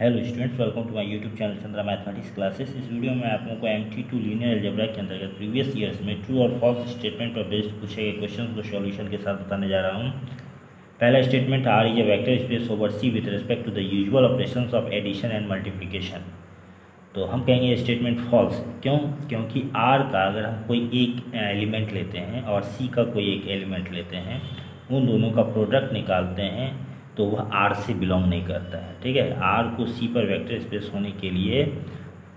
Hello students, welcome to my YouTube channel Chandra mathematics classes. इस video में आप लोगों को MT2 लीनियर अलजेब्रा के अंतर्गत प्रीवियस ईयर्स में ट्रू और फॉल्स स्टेटमेंट पर बेस्ड पूछे गए क्वेश्चंस को सॉल्यूशन के साथ बताने जा रहा हूं। पहला statement R is a vector space over C with respect to the usual operations of addition and multiplication. तो हम कहेंगे ये स्टेटमेंट फॉल्स। क्यों? क्योंकि आर का अगर हम कोई एक एलिमेंट लेते हैं और सी का कोई एक एलिमेंट लेते हैं, उन दोनों का प्रोडक्ट निकालते हैं, तो वह आर से बिलोंग नहीं करता है। ठीक है, आर को सी पर वेक्टर स्पेस होने के लिए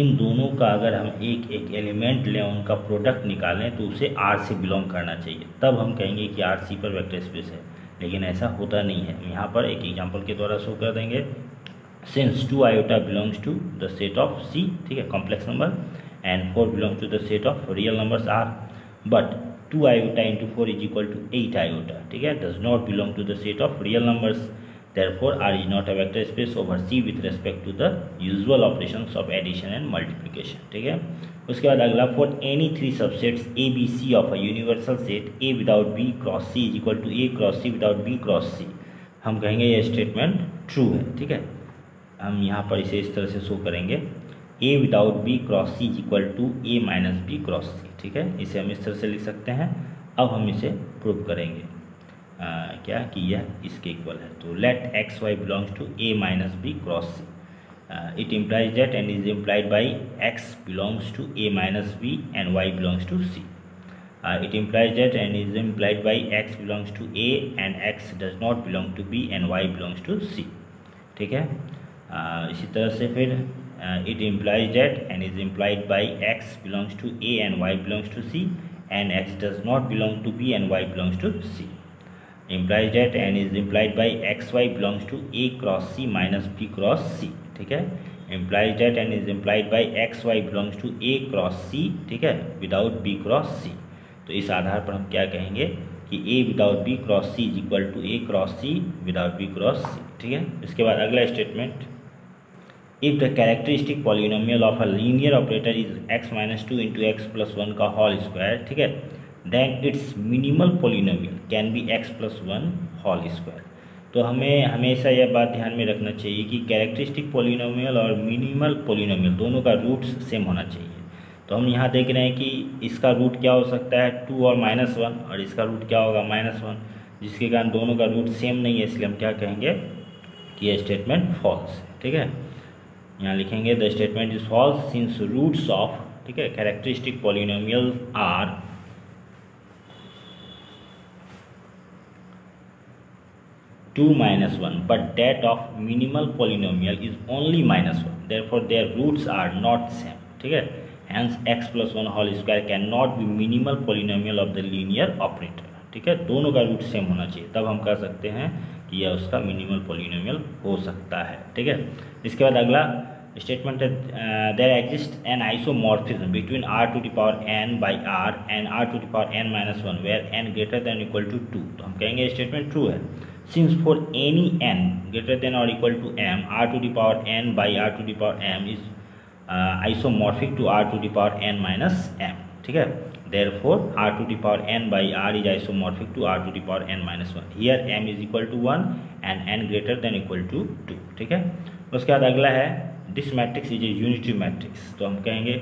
इन दोनों का अगर हम एक एक एलिमेंट लें, उनका प्रोडक्ट निकालें, तो उसे आर से बिलोंग करना चाहिए, तब हम कहेंगे कि आर सी पर वेक्टर स्पेस है। लेकिन ऐसा होता नहीं है। हम यहाँ पर एक एग्जांपल के द्वारा शो कर देंगे। Since 2 iota belongs to the set of C, ठीक है, complex number, and 4 belongs to the set of real numbers R, but 2 iota into 4 is equal to 8 iota, ठीक है, does not belong to the set of real numbers, therefore R is not a vector space over C with respect to the usual operations of addition and multiplication। ठीक है, उसके बाद अगला for any three subsets A B C of a universal set A without B cross C is equal to A cross C without B cross C, हम कहेंगे यह statement true है। ठीक है, हम यहाँ पर इसे इस तरह से शो करेंगे, A without B cross C is equal to A minus B cross C, ठीक है, इसे हम इस तरह से लिख सकते हैं। अब हम इसे प्रूव करेंगे क्या कि यह इसके इक्वल है। तो let x y belongs to A minus B cross C, it implies that and is implied by x belongs to A minus B and y belongs to C, it implies that and is implied by x belongs to A and x does not belong to B and y belongs to C, ठीक है। इसी तरह से फिर it implies that and is implied by x belongs to A and y belongs to C and x does not belong to B and y belongs to C, implies that and is implied by x y belongs to A cross C minus B cross C, ठीक है, implies that and is implied by x y belongs to A cross C, ठीक है, without B cross C। तो इस आधार पर हम क्या कहेंगे कि A without B cross C is equal to A cross C without B cross C, ठीक है। इसके बाद अगला statement, if the characteristic polynomial of a linear operator is x-2 into x+1 का होल स्क्वायर, ठीक है, then it's minimal polynomial can be x+1 whole square. तो हमें हमेशा यह बात ध्यान में रखना चाहिए कि कैरेक्टरिस्टिक पॉलिनोमियल और मिनिमल पॉलिनोमियल दोनों का रूट सेम होना चाहिए। तो हम यहाँ देख रहे हैं कि इसका रूट क्या हो सकता है, 2 और -1, और इसका रूट क्या होगा, -1, जिसके कारण दोनों का रूट सेम नहीं है, इसलिए हम क्या कहेंगे कि यह स्टेटमेंट फॉल्स है। ठीक है, यहाँ लिखेंगे the statement is false since roots of, ठीक है, characteristic polynomial are (2, -1), but that of minimal polynomial is only -1, therefore their roots are not same, ठीक है, hence x+1 whole square can not be minimal polynomial of the linear operator, ठीक है, दोनों का root same होना चाहिए, तब हम कह सकते हैं कि यह उसका मिनिमल पॉलिनोमियल हो सकता है। ठीक है, इसके बाद अगला स्टेटमेंट है there exist an isomorphism between r⁴ by r and r⁴ n-1 where n greater than equal to 2, तो हम कहेंगे स्टेटमेंट ट्रू है। Since for any n greater than और equal to m r⁴n by r⁴m is isomorphic to r⁴n-m, ठीक है, therefore r⁴n by r is isomorphic to r⁴n-1, here m is equal to 1 and n greater than equal to 2, ठीक है। उसके बाद अगला है this matrix is a unitary matrix, तो हम कहेंगे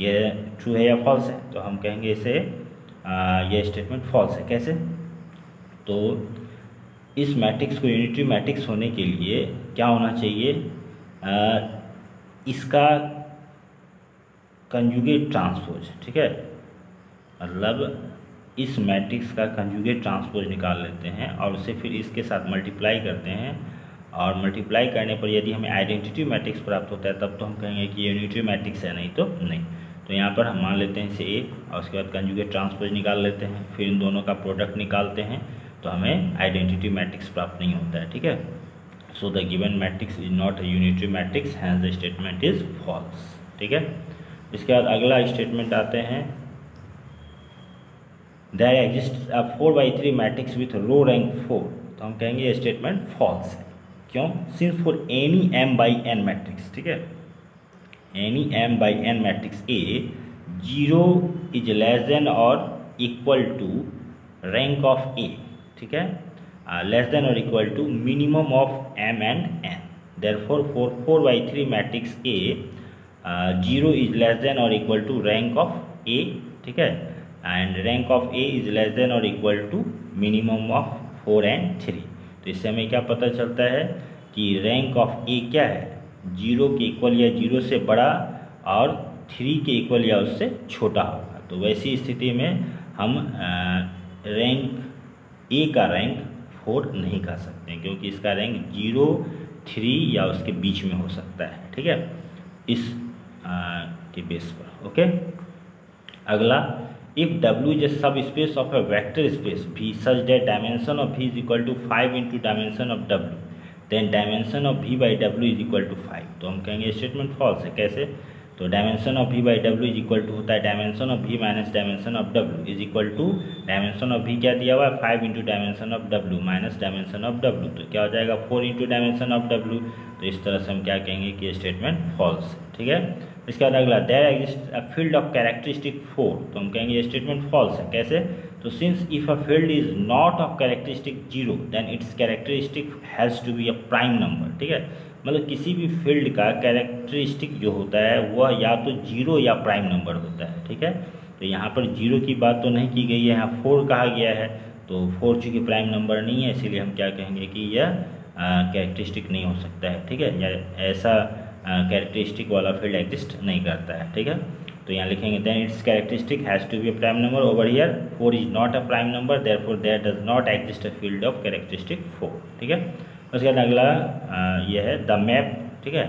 ये ट्रू है या फॉल्स है। तो हम कहेंगे इसे ये स्टेटमेंट फॉल्स है। कैसे? तो इस मैट्रिक्स को यूनिटरी मैट्रिक्स होने के लिए क्या होना चाहिए, इसका कंजुगेट ट्रांसपोज, ठीक है, मतलब इस मैट्रिक्स का कंजुगेट ट्रांसपोज निकाल लेते हैं और उसे फिर इसके साथ मल्टीप्लाई करते हैं, और मल्टीप्लाई करने पर यदि हमें आइडेंटिटी मैट्रिक्स प्राप्त होता है, तब तो हम कहेंगे कि यूनिटरी मैट्रिक्स है, नहीं तो नहीं। तो यहाँ पर हम मान लेते हैं इसे ए, और उसके बाद कंजुगेट ट्रांसपोज निकाल लेते हैं, फिर इन दोनों का प्रोडक्ट निकालते हैं, तो हमें आइडेंटिटी मैट्रिक्स प्राप्त नहीं होता है। ठीक है, so the given matrix is not a unitary matrix, hence the statement is false. ठीक है, इसके बाद अगला स्टेटमेंट आते हैं there exist a 4 by 3 matrix with row rank 4, तो हम कहेंगे ये स्टेटमेंट फॉल्स है। क्यों? Since for any m by n matrix, ठीक है, any m by n matrix A 0 is less than or equal to rank of A, ठीक है, लेस देन और equal to minimum of m and n, therefore 4 by 3 matrix A zero is less than और equal to rank of A, ठीक है, and rank of A is less than और equal to minimum of 4 and 3। तो इससे हमें क्या पता चलता है कि रैंक ऑफ ए क्या है, जीरो के इक्वल या जीरो से बड़ा और 3 के इक्वल या उससे छोटा होगा। तो वैसी स्थिति में हम रैंक ए का रैंक 4 नहीं कह सकते क्योंकि इसका रैंक 0, 3 या उसके बीच में हो सकता है, ठीक है, इस के बेस पर। ओके, अगला, इफ W इज ए सब space of a vector space V such that dimension of V is equal to 5 into dimension of W then dimension of V by W is equal to 5। तो हम कहेंगे statement false है। कैसे? तो dimension of V by W is equal to होता है dimension of V minus dimension of W is equal to dimension of V क्या दिया हुआ है 5 into dimension of W minus dimension of W, तो क्या हो जाएगा 4 इंटू डायमेंशन ऑफ W। तो इस तरह से हम क्या कहेंगे कि स्टेटमेंट फॉल्स, ठीक है। इसके बाद अगला, there exist a field of characteristic 4, तो हम कहेंगे ये स्टेटमेंट फॉल्स है। कैसे? तो since if a field is not of characteristic 0 then its characteristic has to be a prime number, ठीक है, मतलब किसी भी फील्ड का कैरेक्टरिस्टिक जो होता है वह या तो 0 या प्राइम नंबर होता है, ठीक है। तो यहाँ पर 0 की बात तो नहीं की गई है, यहाँ 4 कहा गया है, तो 4 चूँकि प्राइम नंबर नहीं है इसीलिए हम क्या कहेंगे कि यह कैरेक्टरिस्टिक नहीं हो सकता है, ठीक है, या ऐसा कैरेक्टरिस्टिक वाला फील्ड एग्जिस्ट नहीं करता है, ठीक है। तो यहाँ लिखेंगे then its characteristic has to be a prime number, over here 4 is not a prime number therefore there does not exist a field of characteristic 4, ठीक है। उसके बाद अगला ये है द मैप, ठीक है,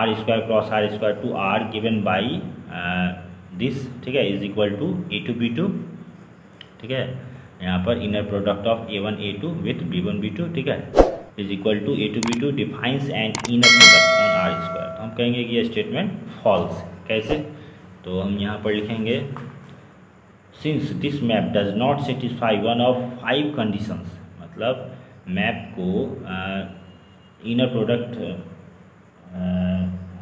R square cross R square to R given by this, ठीक है, is equal to A two B two, ठीक है, यहाँ पर inner product of A1 A2 with B1 B2, ठीक है, is equal to A two B2 defines an inner product on R square. तो हम कहेंगे कि ये स्टेटमेंट फॉल्स है। कैसे? तो हम यहाँ पर लिखेंगे since this map does not satisfy one of 5 conditions, मतलब मैप को इनर प्रोडक्ट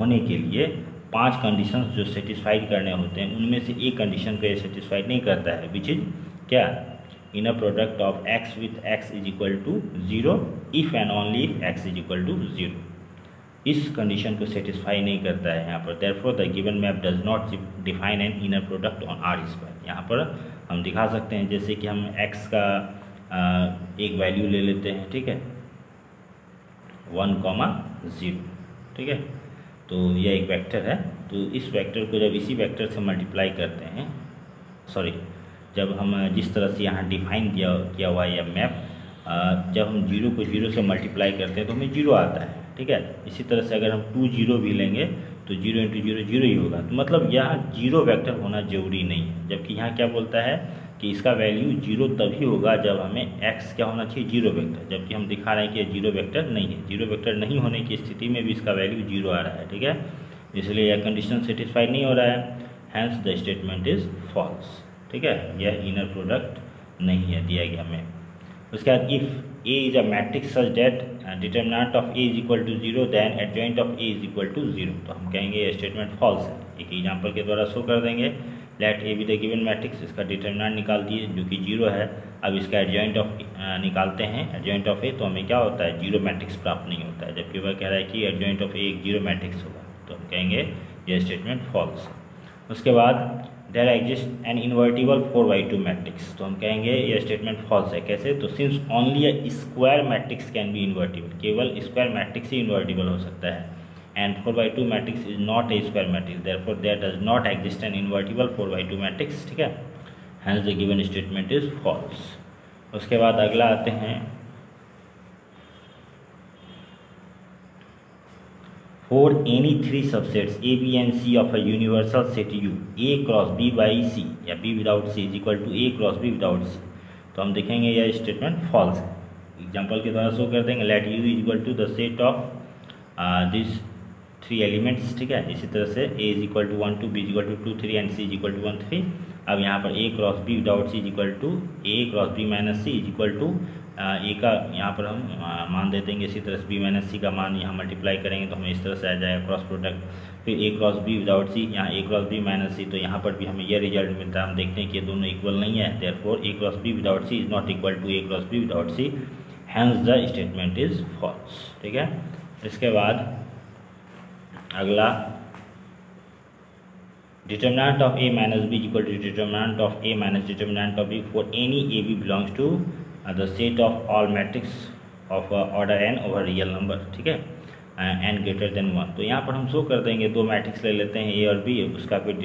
होने के लिए 5 कंडीशंस जो सेटिस्फाइड करने होते हैं उनमें से एक कंडीशन को ये सेटिस्फाइड नहीं करता है, विच इज क्या, inner product of x with x is equal to 0 if and only if x is equal to 0, इस कंडीशन को सेटिस्फाई नहीं करता है यहाँ पर। Therefore the given map does not define an inner product on R square. यहाँ पर हम दिखा सकते हैं जैसे कि हम x का एक वैल्यू ले लेते हैं, ठीक है, 1, 0, ठीक है, तो यह एक वेक्टर है, तो इस वेक्टर को जब इसी वेक्टर से मल्टीप्लाई करते हैं, सॉरी, जब हम जिस तरह से यहाँ डिफाइन किया हुआ है यह मैप, जब हम 0 को 0 से मल्टीप्लाई करते हैं तो हमें 0 आता है, ठीक है, इसी तरह से अगर हम 2, 0 भी लेंगे तो 0 × 0, 0 ही होगा, तो मतलब यहाँ 0 वेक्टर होना जरूरी नहीं है। जबकि यहाँ क्या बोलता है कि इसका वैल्यू 0 तभी होगा जब हमें x क्या होना चाहिए, 0 वेक्टर, जबकि हम दिखा रहे हैं कि यह 0 वेक्टर नहीं है। 0 वेक्टर नहीं होने की स्थिति में भी इसका वैल्यू 0 आ रहा है, ठीक है, इसलिए यह कंडीशन सेटिस्फाई नहीं हो रहा है, hence the statement is false, ठीक है, यह इनर प्रोडक्ट नहीं है दिया गया हमें। उसके बाद if A is a matrix such that determinant of A is equal to 0 then adjoint of A is equal to 0, तो हम कहेंगे यह स्टेटमेंट फॉल्स है। एक एग्जांपल के द्वारा शो कर देंगे, let A be the given matrix, इसका डिटरमिनेंट निकाल दिए जो कि 0 है, अब इसका एडजॉइंट ऑफ निकालते हैं, एडजॉइंट ऑफ ए, तो हमें क्या होता है 0 मैट्रिक्स प्राप्त नहीं होता है, जबकि वह कह रहा है कि एडजॉइंट ऑफ ए एक 0 मैट्रिक्स होगा, तो हम कहेंगे यह स्टेटमेंट फॉल्स। उसके बाद there exist an invertible 4 by 2 matrix, तो हम कहेंगे यह स्टेटमेंट फॉल्स है। कैसे? तो since only a square matrix can be invertible, केवल स्क्वायर मैट्रिक्स ही इन्वर्टिबल हो सकता है, and 4 by 2 matrix is not a square matrix therefore there does not exist an invertible 4 by 2 matrix, ठीक है, hence the given statement is false. उसके बाद अगला आते हैं 4 any 3 subsets A B and C of a universal set U A cross B by C या B without C is equal to A cross B without C, तो हम देखेंगे यह स्टेटमेंट फॉल्स है। एग्जाम्पल के द्वारा शो कर देंगे, let U is equal to the set of this 3 elements, ठीक है, इसी तरह से A is equal to 1, 2 B is equal to 2, 3 and C is equal to 1, 3। अब यहाँ पर A cross B without C is equal to A cross B minus C is equal to A का यहाँ पर हम मान दे देंगे, इसी तरह से बी माइनस सी का मान यहाँ मल्टीप्लाई करेंगे तो हमें इस तरह से आ जाएगा क्रॉस प्रोडक्ट, फिर A cross B without C, यहाँ A cross B minus C, तो यहाँ पर भी हमें यह रिजल्ट मिलता है। हम देखते हैं कि ये दोनों इक्वल नहीं है, therefore A cross B without C is not equal to A cross B without C, hence the statement is false, ठीक है। इसके बाद अगला determinant of A minus B equal to determinant of A minus determinant of B for any A B belongs to the set of all matrix of order N over real number, ठीक है, N greater then one. तो यहाँ पर हम show कर देंगे, दो matrix ले लेते हैं ए और बी, उसका फिर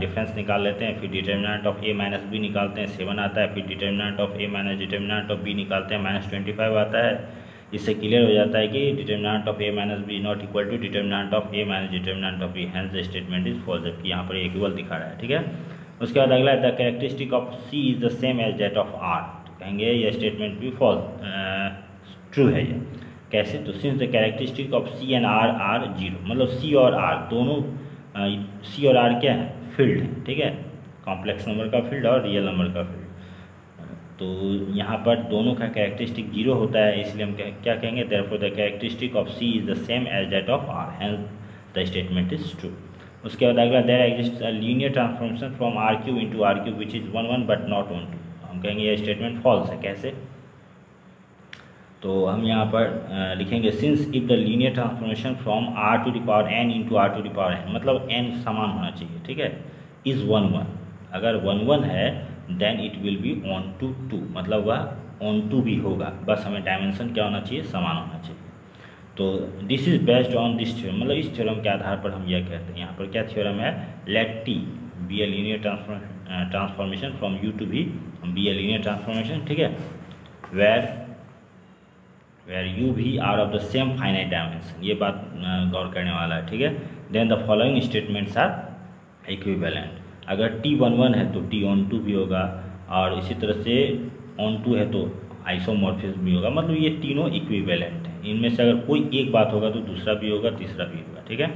डिफरेंस निकाल लेते हैं, फिर determinant of A minus B निकालते हैं 7 आता है, फिर determinant of A minus determinant of B निकालते हैं -25 आता है। इससे क्लियर हो जाता है कि determinant of A minus B not equal to determinant of A minus determinant of B, hence the statement is false, जबकि यहाँ पर इक्वल दिखा रहा है, ठीक है। उसके बाद अगला the characteristic of C is the same as that of R, कहेंगे यह स्टेटमेंट भी फॉल्स, ट्रू है ये। कैसे? तो since the characteristic of C and R are zero, मतलब सी और आर दोनों, सी और आर क्या है? फील्ड है, ठीक है, कॉम्प्लेक्स नंबर का फील्ड और रियल नंबर का फील्ड। तो यहाँ पर दोनों का कैरेक्टरिस्टिक जीरो होता है, इसलिए हम क्या कहेंगे? Therefore the characteristic of C is the same as that of R, hence the statement is true. उसके बाद अगला there exists a linear transformation from R Q into R Q which is 1 but not 1। हम कहेंगे यह statement false है। कैसे? तो हम यहाँ पर लिखेंगे since if the linear transformation from R to the power N into R to the power N, मतलब एन समान होना चाहिए, ठीक है, इज़ 1 अगर 1 है then it will be onto 2, मतलब वह ऑन 2 भी होगा, बस हमें डायमेंशन क्या होना चाहिए? समान होना चाहिए। तो this is based on this theorem, मतलब इस थ्योरम के आधार पर हम यह कहते हैं। यहाँ पर क्या थ्योरम है? Let T be a linear transformation from U to V, be a linear transformation, ठीक है, वेयर यू भी are of the same finite dimension, ये बात गौर करने वाला है, ठीक है। Then the following statements are equivalent, अगर t11 है तो t on 2 भी होगा, और इसी तरह से on 2 है तो आइसोमॉर्फिज्म भी होगा, मतलब ये तीनों इक्विवेलेंट हैं। इनमें से अगर कोई एक बात होगा तो दूसरा भी होगा, तीसरा भी होगा, ठीक है।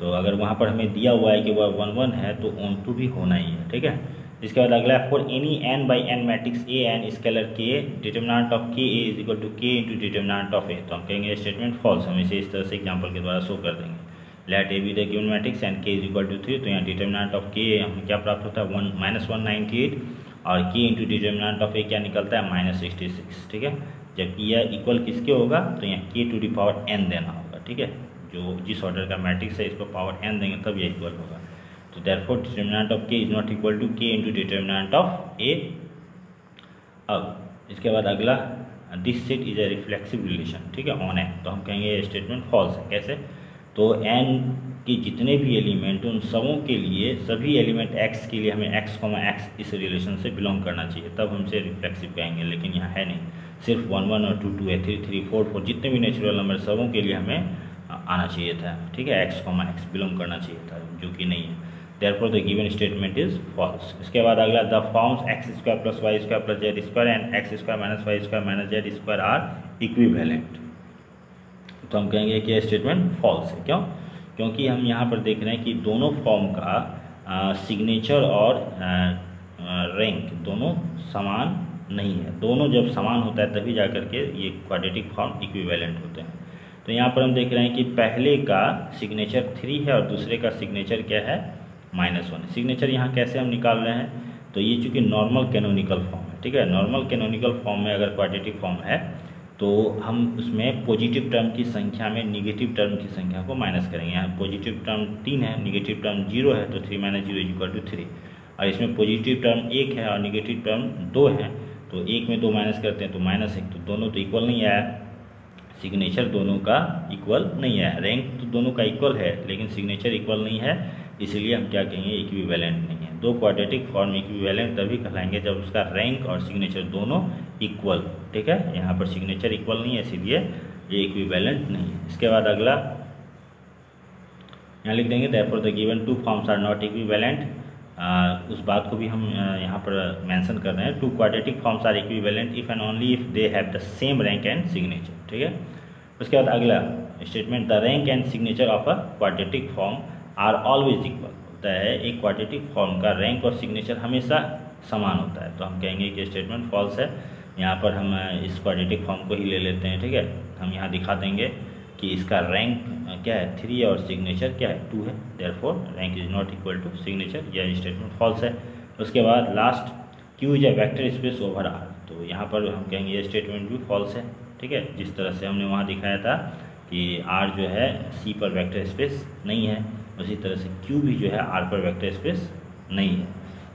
तो अगर वहाँ पर हमें दिया हुआ है कि वह 1 है तो on 2 भी होना ही है, ठीक है। इसके बाद अगला है for any N by N matrix A and scalar के डिटर्मिनेंट ऑफ के ए इज इक्वल टू के इंटू डिटर्मिनेंट ऑफ ए, तो हम कहेंगे स्टेटमेंट फॉल्स, हम इसे इस तरह से एग्जांपल के द्वारा शो कर देंगे। Let A be the given matrix and के इज इक्वल टू 3, तो यहाँ डिटर्मिनेंट ऑफ के हमें क्या प्राप्त होता है? -198, और के इंटू डिटर्मिनेंट ऑफ ए क्या निकलता है? -66, ठीक है, जबकि यह इक्वल किसके होगा? तो यहाँ के टू डी पावर एन देना होगा, ठीक है, जो जिस ऑर्डर का मैट्रिक्स है इसको पावर एन देंगे तब यह इक्वल होगा। तो therefore determinant of k is not equal to k into determinant of a। अब इसके बाद अगला this set is a reflexive relation, ठीक है, on n, तो हम कहेंगे ये स्टेटमेंट फॉल्स है। कैसे? तो n के जितने भी एलिमेंट उन सबों के लिए, सभी एलिमेंट x के लिए हमें x, इस रिलेशन से बिलोंग करना चाहिए, तब हम इसे रिफ्लेक्सिव कहेंगे, लेकिन यहाँ है नहीं, सिर्फ 1 और 2 है, 3 4 जितने भी नेचुरल नंबर सबों के लिए हमें आना चाहिए था, ठीक है, x बिलोंग करना चाहिए था, जो कि नहीं है। Therefore the given statement is false। इसके बाद अगला the forms x² + y² + z² and x² - y² - z² are equivalent, तो हम कहेंगे कि यह स्टेटमेंट फॉल्स है। क्यों? क्योंकि हम यहाँ पर देख रहे हैं कि दोनों फॉर्म का सिग्नेचर और रैंक दोनों समान नहीं है, दोनों जब समान होता है तभी जा करके ये क्वाड्रेटिक फॉर्म इक्विवेलेंट होते हैं। तो यहाँ पर हम देख रहे हैं कि पहले का सिग्नेचर 3 है और दूसरे का सिग्नेचर क्या है? -1। सिग्नेचर यहाँ कैसे हम निकाल रहे हैं? तो ये चूँकि नॉर्मल कैनोनिकल फॉर्म है, ठीक है, नॉर्मल कैनोनिकल फॉर्म में अगर क्वाड्रेटिक फॉर्म है तो हम उसमें पॉजिटिव टर्म की संख्या में नेगेटिव टर्म की संख्या को माइनस करेंगे। यहाँ पॉजिटिव टर्म 3 है, नेगेटिव टर्म 0 है, तो 3 - 0 = 3, और इसमें पॉजिटिव टर्म 1 है और नेगेटिव टर्म 2 है, तो 1 में 2 माइनस करते हैं तो -1, तो दोनों तो इक्वल नहीं आया, सिग्नेचर दोनों का इक्वल नहीं है, रैंक तो दोनों का इक्वल है लेकिन सिग्नेचर इक्वल नहीं है, इसलिए हम क्या कहेंगे? इक्विवेलेंट नहीं है। दो क्वाड्रेटिक फॉर्म इक्विवेलेंट तभी कहलाएंगे जब उसका रैंक और सिग्नेचर दोनों इक्वल, ठीक है, यहाँ पर सिग्नेचर इक्वल नहीं है इसलिए ये इक्विवेलेंट नहीं है। इसके बाद अगला यहाँ लिख देंगे therefore the given two forms are not equivalent, उस बात को भी हम यहाँ पर मेंशन कर रहे हैं। Two quadratic forms are equivalent if and only if they have the same rank and signature, ठीक है। उसके बाद अगला statement the rank and signature of a quadratic form are always equal, होता है एक क्वाड्रेटिक फॉर्म का रैंक और सिग्नेचर हमेशा समान होता है, तो हम कहेंगे कि स्टेटमेंट फॉल्स है। यहाँ पर हम इस क्वाड्रेटिक फॉर्म को ही ले लेते हैं, ठीक है, हम यहाँ दिखा देंगे कि इसका रैंक क्या है? 3 और सिग्नेचर क्या है? 2 है। Therefore rank is not equal to signature, यह स्टेटमेंट फॉल्स है। उसके बाद last Q is a vector space over R, तो यहाँ पर हम कहेंगे ये स्टेटमेंट भी फॉल्स है, ठीक है, जिस तरह से हमने वहाँ दिखाया था कि R जो है C पर वेक्टर स्पेस नहीं है, उसी तरह से Q भी जो है R पर वेक्टर स्पेस नहीं है,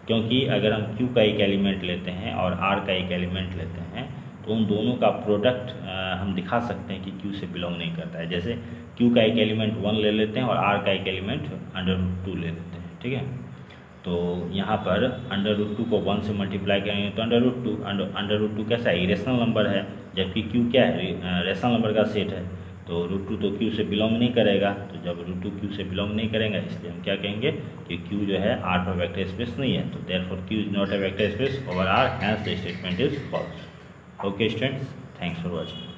क्योंकि अगर हम Q का एक एलिमेंट लेते हैं और R का एक एलिमेंट लेते हैं तो उन दोनों का प्रोडक्ट हम दिखा सकते हैं कि Q से बिलोंग नहीं करता है। जैसे Q का एक एलिमेंट 1 ले लेते हैं और R का एक एलिमेंट √2 ले लेते हैं, ठीक है। तो यहाँ पर √2 को 1 से मल्टीप्लाई करेंगे तो √2 कैसा है, इरेशनल नंबर है, जबकि Q क्या है, रेशनल नंबर का सेट है। तो √2 तो Q से बिलोंग नहीं करेगा, तो जब √2 Q से बिलोंग नहीं करेगा इसलिए हम क्या कहेंगे कि Q जो है R पर वेक्टर स्पेस नहीं है, तो therefore Q is not a vector space over R, hence the statement is false. Okay students, thanks for watching.